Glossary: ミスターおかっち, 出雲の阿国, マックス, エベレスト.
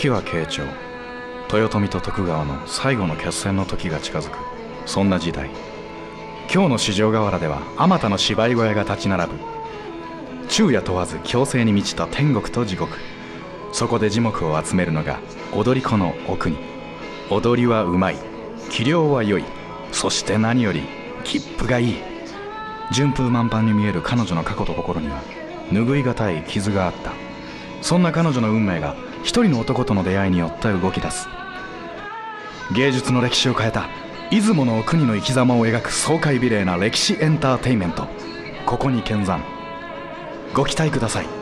時は慶長、豊臣と徳川の最後の決戦の時が近づく、そんな時代、京の四条河原ではあまたの芝居小屋が立ち並ぶ。昼夜問わず強制に満ちた天国と地獄、そこで耳目を集めるのが踊り子のお国。踊りはうまい、器量は良い、そして何より切符がいい。順風満帆に見える彼女の過去と心には拭いがたい傷があった。そんな彼女の運命が一人の男との出会いによって動き出す。芸術の歴史を変えた出雲のお国の生き様を描く爽快美麗な歴史エンターテインメント、ここに見参、ご期待ください。